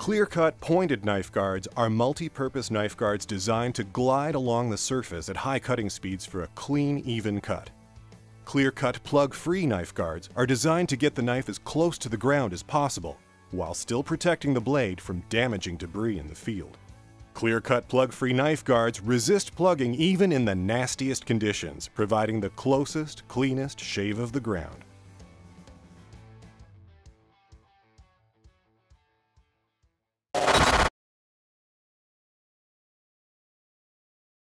ClearCut pointed knife guards are multi-purpose knife guards designed to glide along the surface at high cutting speeds for a clean, even cut. ClearCut plug-free knife guards are designed to get the knife as close to the ground as possible, while still protecting the blade from damaging debris in the field. ClearCut plug-free knife guards resist plugging even in the nastiest conditions, providing the closest, cleanest shave of the ground.